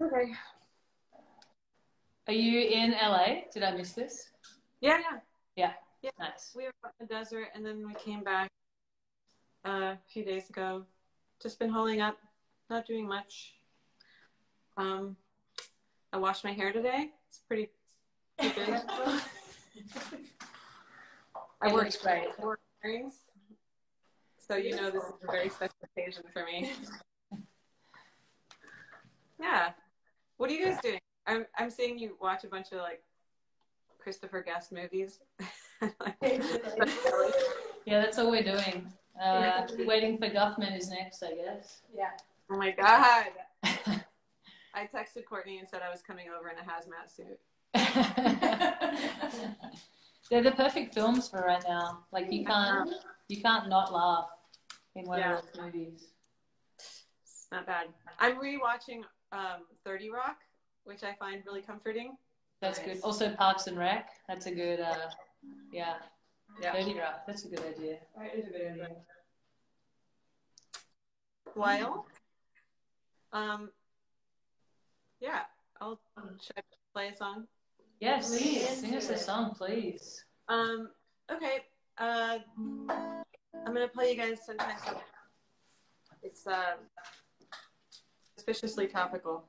Okay. Are you in LA? Did I miss this? Yeah. Yeah. Yeah. Nice. We were out in the desert and then we came back a few days ago. Just been holding up, not doing much. I washed my hair today. It's pretty good. I worked great. So you know this is a very special occasion for me. Yeah. What are you guys doing? I'm seeing you watch a bunch of like Christopher Guest movies. Yeah, that's all we're doing. Waiting for Guffman is next, I guess. Yeah. Oh my God. I texted Courtney and said I was coming over in a hazmat suit. They're the perfect films for right now. Like you can't not laugh in one of those movies. It's not bad. I'm rewatching 30 Rock, which I find really comforting. That's good. Also Parks and Rec. That's a good, yeah. 30 Rock. That's a good idea. That is a good idea. While, yeah, should I play a song? Yes, please. Sing us a song, please. Okay. I'm gonna play you guys Sometimes. It's suspiciously topical.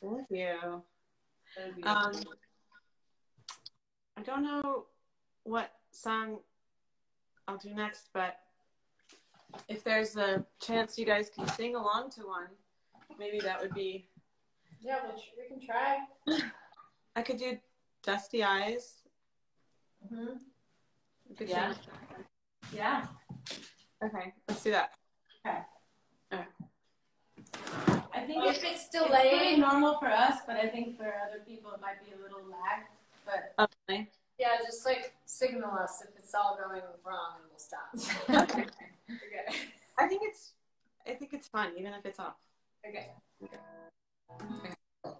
Thank you. I don't know what song I'll do next, but if there's a chance you guys can sing along to one, maybe that would be... Yeah, we can try. I could do Dusty Eyes. Mm-hmm. Yeah. Yeah. Okay, let's do that. Okay. All right. I think if it's delayed... It's pretty normal for us, but I think for other people it might be a little lagged. But okay. Yeah, just like signal us if it's all going wrong and we'll stop. Okay. Okay. I think it's fun, even if it's off. Okay. Okay. Okay.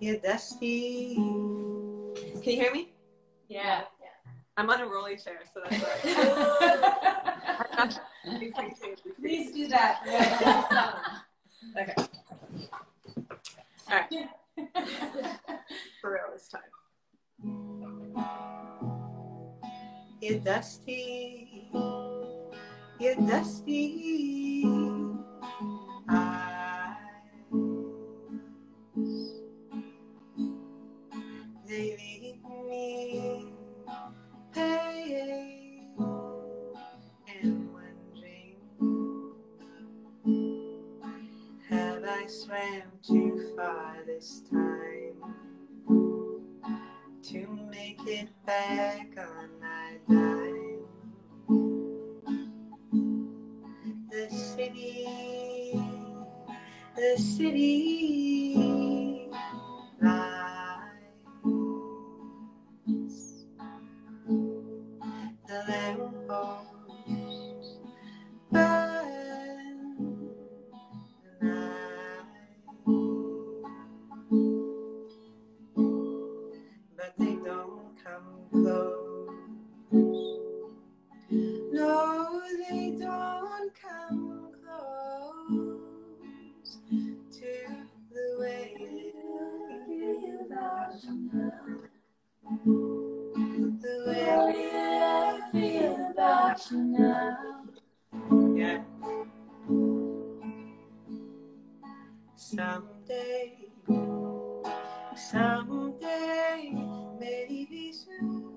Yeah, Dusty. Can you hear me? Yeah. Yeah. I'm on a rolling chair, so that's right. Please do that. Yeah. Okay. All right. For real this time. You're dusty. You're dusty. Eyes. They leave me pale and wondering, have I swam too far this time to make it back on my dime? The city lies, the lampposts burn the night. But they don't come close. No, they don't come close to the way you love you. The way I feel about you now. Yeah. Someday, maybe soon,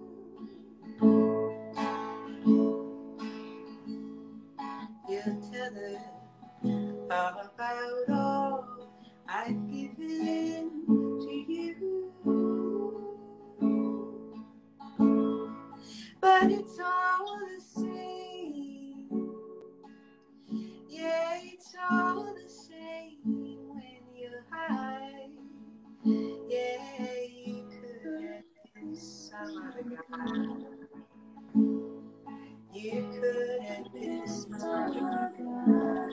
you'll tell her all about all I've given to you. But it's all the same. Yeah, it's all the same when you're high. Yeah, you could have some other guy. You could have been some other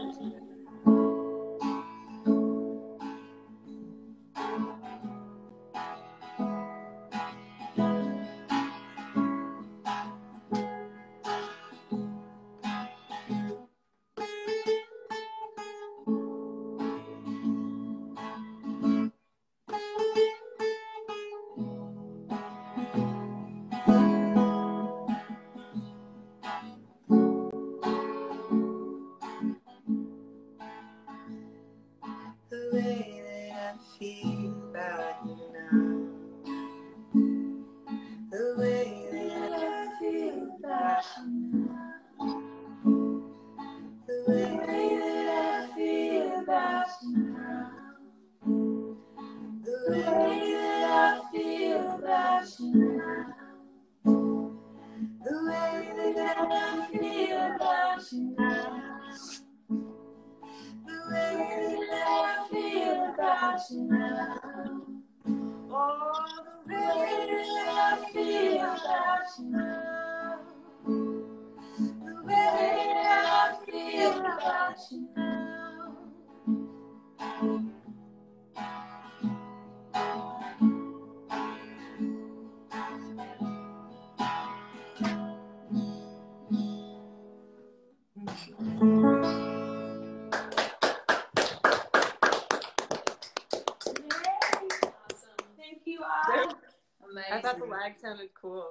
sounded cool.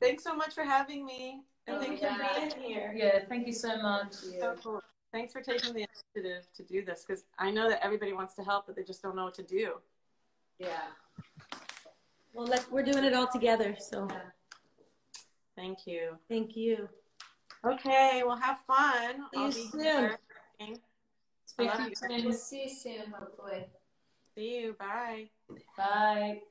Thanks so much for having me. Oh, thank you for being here. Yeah, thank you so much. So cool. Thanks for taking the initiative to do this, because I know that everybody wants to help, but they just don't know what to do. Yeah. Well, we're doing it all together, so. Yeah. Thank you. Thank you. Okay, well, have fun. See you soon. Speak to you soon. See you soon, hopefully. See you. Bye. Bye.